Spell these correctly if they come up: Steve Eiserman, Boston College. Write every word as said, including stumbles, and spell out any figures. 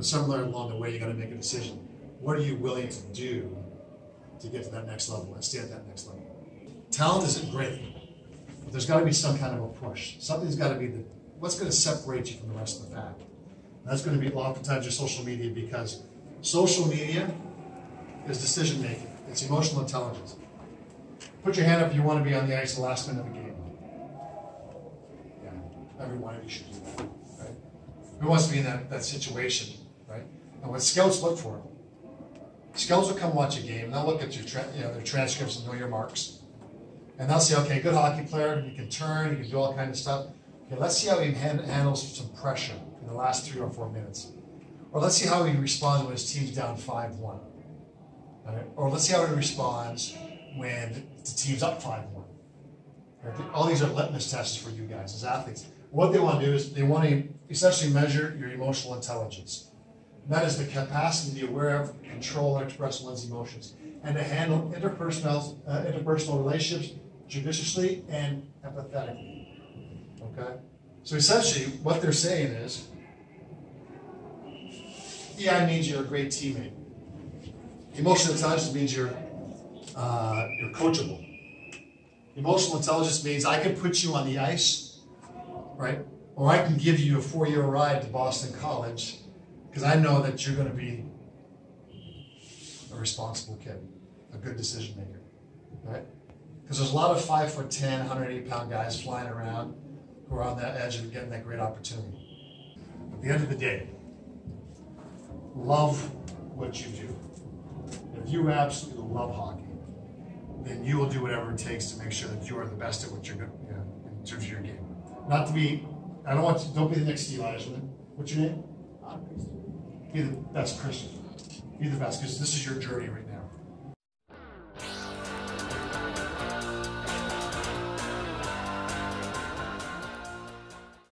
but somewhere along the way, you got to make a decision. What are you willing to do to get to that next level and stay at that next level? Talent isn't great, but there's got to be some kind of a push. Something's got to be the, what's going to separate you from the rest of the pack. And that's going to be oftentimes your social media, because social media is decision making. It's emotional intelligence. Put your hand up if you want to be on the ice the last minute of the game. Yeah, every one of you should do that, right? Who wants to be in that, that situation, right? And when scouts look for them, scouts will come watch a game, and they'll look at your tra you know, their transcripts and know your marks. And they'll say, okay, good hockey player, you can turn, you can do all kinds of stuff. Okay, let's see how he hand handles some pressure in the last three or four minutes. Or let's see how he responds when his team's down five one. All right? Or let's see how he responds when the team's up five one. All right? All these are litmus tests for you guys as athletes. What they want to do is they want to essentially measure your emotional intelligence. And that is the capacity to be aware of, control, and express one's emotions, and to handle interpersonal, uh, interpersonal relationships judiciously and empathetically, okay? So essentially, what they're saying is, E I means you're a great teammate. Emotional intelligence means you're, uh, you're coachable. Emotional intelligence means I can put you on the ice, right? Or I can give you a four-year ride to Boston College, because I know that you're going to be a responsible kid, a good decision maker, right? Because there's a lot of five foot ten, one hundred eighty pound guys flying around who are on that edge of getting that great opportunity. At the end of the day, love what you do. If you absolutely love hockey, then you will do whatever it takes to make sure that you are the best at what you're good, you know, in terms of your game. Not to be, I don't want you, don't be the next Steve Eiserman. What's your name? Be the best Christian. Be the best, because this is your journey right now.